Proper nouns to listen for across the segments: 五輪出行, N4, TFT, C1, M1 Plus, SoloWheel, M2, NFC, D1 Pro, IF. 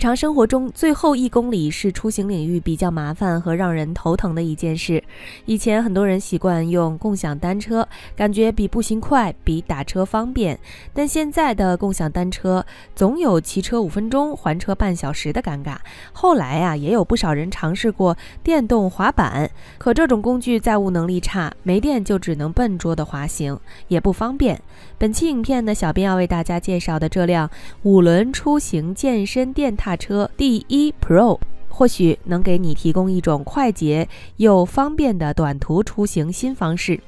常生活中，最后1公里是出行领域比较麻烦和让人头疼的一件事。以前很多人习惯用共享单车，感觉比步行快，比打车方便。但现在的共享单车总有骑车5分钟、还车半小时的尴尬。后来啊，也有不少人尝试过电动滑板，可这种工具载物能力差，没电就只能笨拙的滑行，也不方便。本期影片呢，小编要为大家介绍的这辆5轮出行健身电踏车 D1 Pro 或许能给你提供一种快捷又方便的短途出行新方式。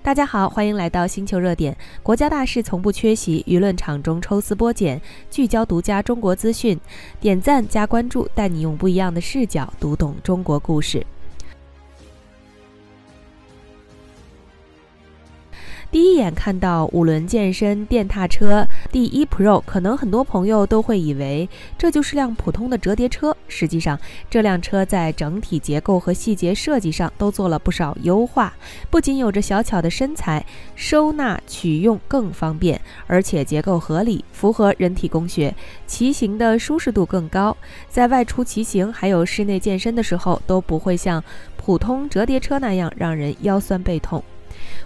大家好，欢迎来到星球热点。国家大事从不缺席，舆论场中抽丝剥茧，聚焦独家中国资讯。点赞加关注，带你用不一样的视角读懂中国故事。第一眼看到5轮健身电踏车 D1 Pro， 可能很多朋友都会以为这就是辆普通的折叠车。实际上，这辆车在整体结构和细节设计上都做了不少优化，不仅有着小巧的身材，收纳取用更方便，而且结构合理，符合人体工学，骑行的舒适度更高。在外出骑行还有室内健身的时候，都不会像普通折叠车那样让人腰酸背痛。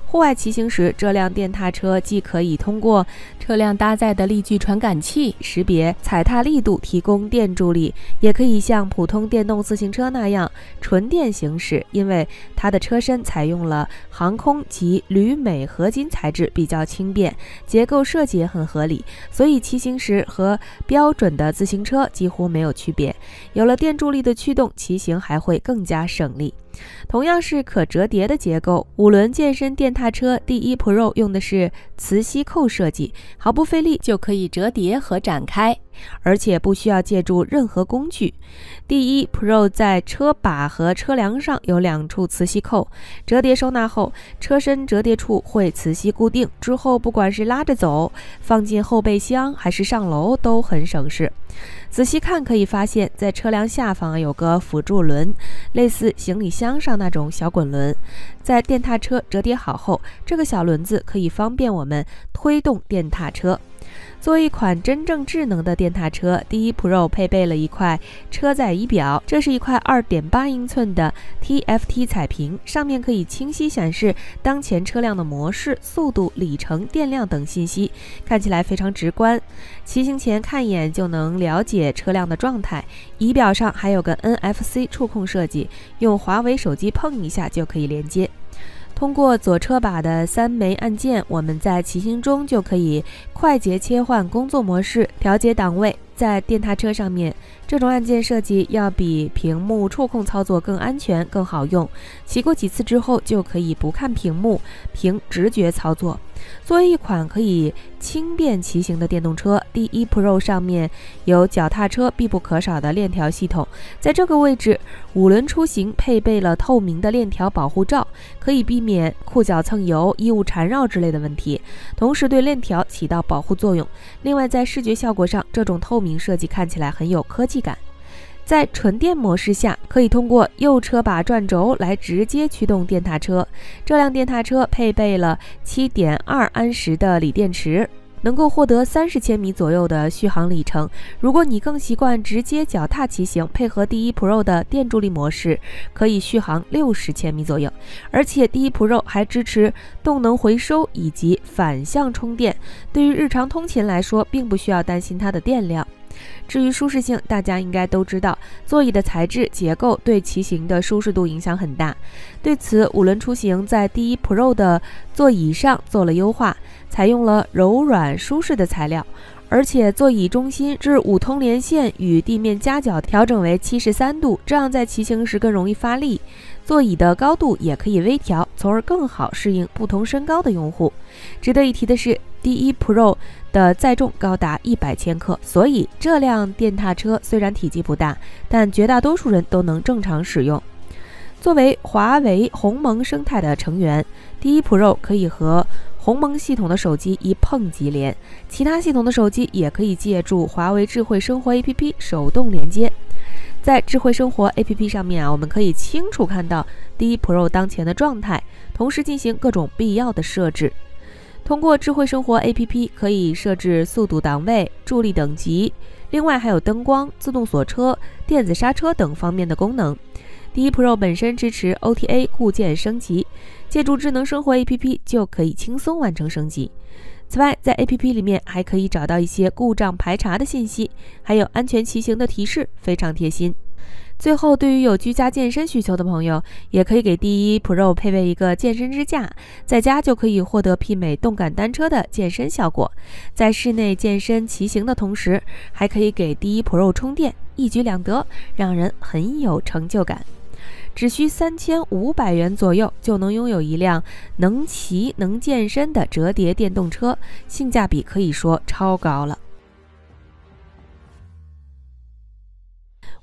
户外骑行时，这辆电踏车既可以通过车辆搭载的力矩传感器识别踩踏力度，提供电助力，也可以像普通电动自行车那样纯电行驶，因为它的车身采用了航空及铝镁合金材质，比较轻便，结构设计也很合理，所以骑行时和标准的自行车几乎没有区别。有了电助力的驱动，骑行还会更加省力。同样是可折叠的结构，5轮健身电踏车 D1 Pro 用的是磁吸扣设计，毫不费力就可以折叠和展开，而且不需要借助任何工具。D1 Pro 在车把和车梁上有2处磁吸扣，折叠收纳后，车身折叠处会磁吸固定，之后不管是拉着走、放进后备箱还是上楼都很省事。仔细看可以发现，在车梁下方有个辅助轮，类似行李箱上那种小滚轮。在电踏车折叠好后，这个小轮子可以方便我们推动电踏车。作为一款真正智能的电踏车， D1 Pro 配备了一块车载仪表，这是一块2.8英寸的 TFT 彩屏，上面可以清晰显示当前车辆的模式、速度、里程、电量等信息，看起来非常直观。骑行前看一眼就能了解车辆的状态。仪表上还有个 NFC 触控设计，用华为手机碰一下就可以连接。通过左车把的3枚按键，我们在骑行中就可以快捷切换工作模式，调节档位。在电踏车上面，这种按键设计要比屏幕触控操作更安全、更好用。骑过几次之后，就可以不看屏幕，凭直觉操作。作为一款可以轻便骑行的电动车， D1 Pro 上面有脚踏车必不可少的链条系统，在这个位置，5轮出行配备了透明的链条保护罩，可以避免裤脚蹭油、衣物缠绕之类的问题，同时对链条起到保护作用。另外，在视觉效果上，这种透明设计看起来很有科技感。在纯电模式下，可以通过右车把转轴来直接驱动电踏车。这辆电踏车配备了 7.2安时的锂电池，能够获得30千米左右的续航里程。如果你更习惯直接脚踏骑行，配合 D1 Pro 的电助力模式，可以续航60千米左右。而且 D1 Pro 还支持动能回收以及反向充电，对于日常通勤来说，并不需要担心它的电量。至于舒适性，大家应该都知道，座椅的材质结构对骑行的舒适度影响很大。对此，5轮出行在 D1 Pro 的座椅上做了优化，采用了柔软舒适的材料，而且座椅中心至5通连线与地面夹角调整为73度，这样在骑行时更容易发力。座椅的高度也可以微调，从而更好适应不同身高的用户。值得一提的是， D1 Pro 的载重高达100千克，所以这辆电踏车虽然体积不大，但绝大多数人都能正常使用。作为华为鸿蒙生态的成员， D1 Pro 可以和鸿蒙系统的手机一碰即连，其他系统的手机也可以借助华为智慧生活 APP 手动连接。在智慧生活 APP 上面啊，我们可以清楚看到 D1 Pro 当前的状态，同时进行各种必要的设置。通过智慧生活 APP 可以设置速度、档位、助力等级，另外还有灯光、自动锁车、电子刹车等方面的功能。D1 Pro 本身支持 OTA 固件升级，借助智能生活 APP 就可以轻松完成升级。此外，在 APP 里面还可以找到一些故障排查的信息，还有安全骑行的提示，非常贴心。 最后，对于有居家健身需求的朋友，也可以给D1 Pro 配备一个健身支架，在家就可以获得媲美动感单车的健身效果。在室内健身骑行的同时，还可以给D1 Pro 充电，一举两得，让人很有成就感。只需3500元左右，就能拥有一辆能骑能健身的折叠电动车，性价比可以说超高了。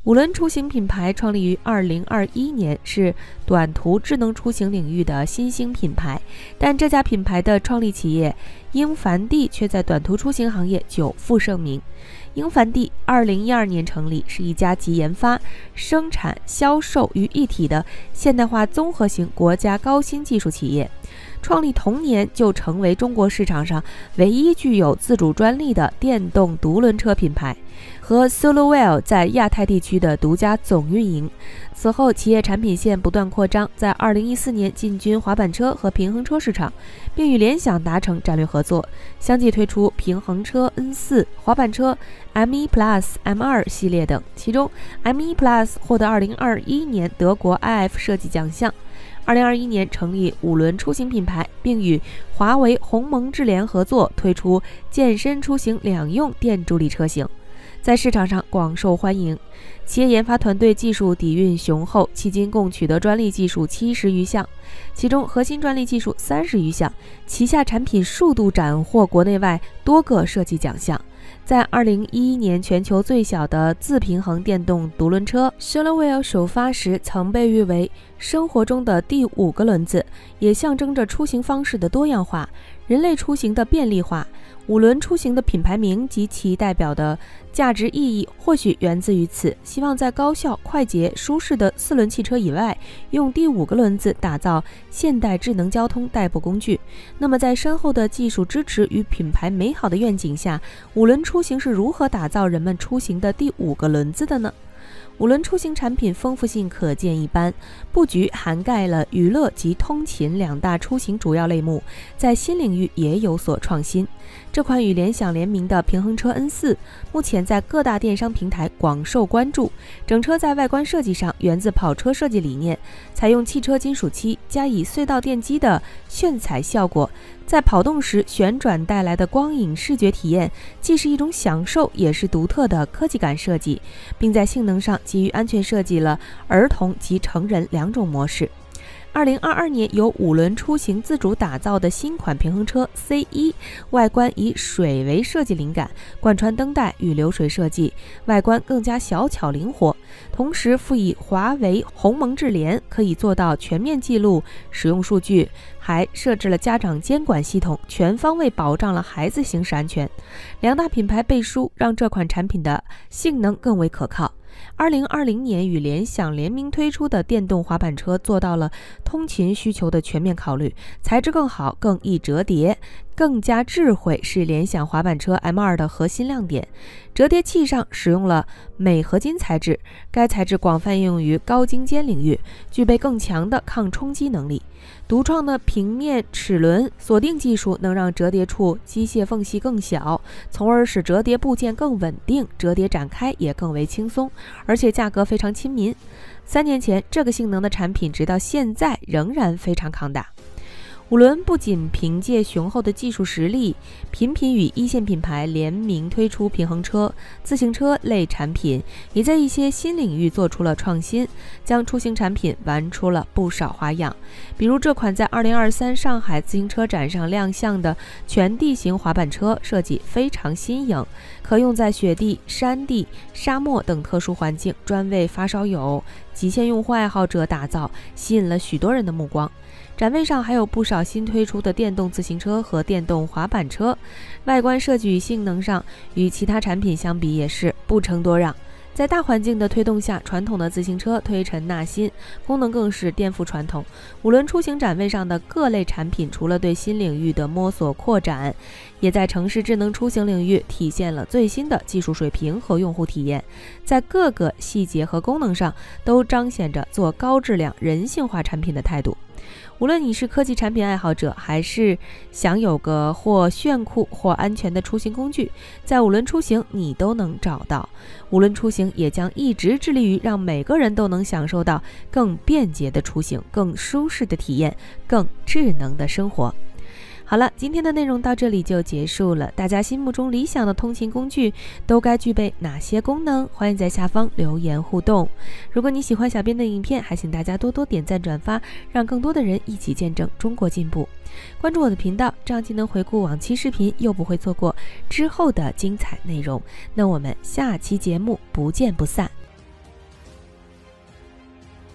五轮出行品牌创立于2021年，是短途智能出行领域的新兴品牌。但这家品牌的创立企业英凡地却在短途出行行业久负盛名。英凡地2012年成立，是一家集研发、生产、销售于一体的现代化综合型国家高新技术企业。创立同年就成为中国市场上唯一具有自主专利的电动独轮车品牌。 和 SoloWheel 在亚太地区的独家总运营。此后，企业产品线不断扩张，在2014年进军滑板车和平衡车市场，并与联想达成战略合作，相继推出平衡车 N4、滑板车 M1 Plus、M2 系列等。其中 ，M1 Plus 获得2021年德国 IF 设计奖项。 2021年成立五轮出行品牌，并与华为、鸿蒙智联合作推出健身出行两用电助力车型。 在市场上广受欢迎，企业研发团队技术底蕴雄厚，迄今共取得专利技术70余项，其中核心专利技术30余项，旗下产品数度斩获国内外多个设计奖项。在2011年全球最小的自平衡电动独轮车 SoloWheel 首发时，曾被誉为生活中的第5个轮子，也象征着出行方式的多样化、人类出行的便利化。 五轮出行的品牌名及其代表的价值意义，或许源自于此。希望在高效、快捷、舒适的4轮汽车以外，用第5个轮子打造现代智能交通代步工具。那么，在深厚的技术支持与品牌美好的愿景下，五轮出行是如何打造人们出行的第5个轮子的呢？ 五轮出行产品丰富性可见一斑，布局涵盖了娱乐及通勤2大出行主要类目，在新领域也有所创新。这款与联想联名的平衡车 N4， 目前在各大电商平台广受关注。整车在外观设计上源自跑车设计理念，采用汽车金属漆，加以隧道电机的炫彩效果，在跑动时旋转带来的光影视觉体验，既是一种享受，也是独特的科技感设计，并在性能上 基于安全设计了儿童及成人2种模式。2022年由五轮出行自主打造的新款平衡车 C1， 外观以水为设计灵感，贯穿灯带与流水设计，外观更加小巧灵活。同时辅以华为、鸿蒙智联，可以做到全面记录使用数据，还设置了家长监管系统，全方位保障了孩子行驶安全。2大品牌背书，让这款产品的性能更为可靠。 2020年与联想联名推出的电动滑板车做到了通勤需求的全面考虑，材质更好、更易折叠、更加智慧是联想滑板车 M2 的核心亮点。折叠器上使用了镁合金材质，该材质广泛应用于高精尖领域，具备更强的抗冲击能力。独创的平面齿轮锁定技术能让折叠处机械缝隙更小，从而使折叠部件更稳定，折叠展开也更为轻松。 而且价格非常亲民，3年前这个性能的产品，直到现在仍然非常抗打。五轮不仅凭借雄厚的技术实力，频频与一线品牌联名推出平衡车、自行车类产品，也在一些新领域做出了创新，将出行产品玩出了不少花样。比如这款在2023上海自行车展上亮相的全地形滑板车，设计非常新颖，可用在雪地、山地、沙漠等特殊环境，专为发烧友、极限用户爱好者打造，吸引了许多人的目光。 展位上还有不少新推出的电动自行车和电动滑板车，外观设计与性能上与其他产品相比也是不遑多让。在大环境的推动下，传统的自行车推陈纳新，功能更是颠覆传统。五轮出行展位上的各类产品，除了对新领域的摸索扩展，也在城市智能出行领域体现了最新的技术水平和用户体验，在各个细节和功能上都彰显着做高质量人性化产品的态度。无论你是科技产品爱好者，还是想有个或炫酷或安全的出行工具，在五轮出行你都能找到。五轮出行也将一直致力于让每个人都能享受到更便捷的出行、更舒适的体验、更智能的生活。好了，今天的内容到这里就结束了。大家心目中理想的通勤工具都该具备哪些功能？欢迎在下方留言互动。如果你喜欢小编的影片，还请大家多多点赞转发，让更多的人一起见证中国进步。关注我的频道，这样既能回顾往期视频，又不会错过之后的精彩内容。那我们下期节目不见不散。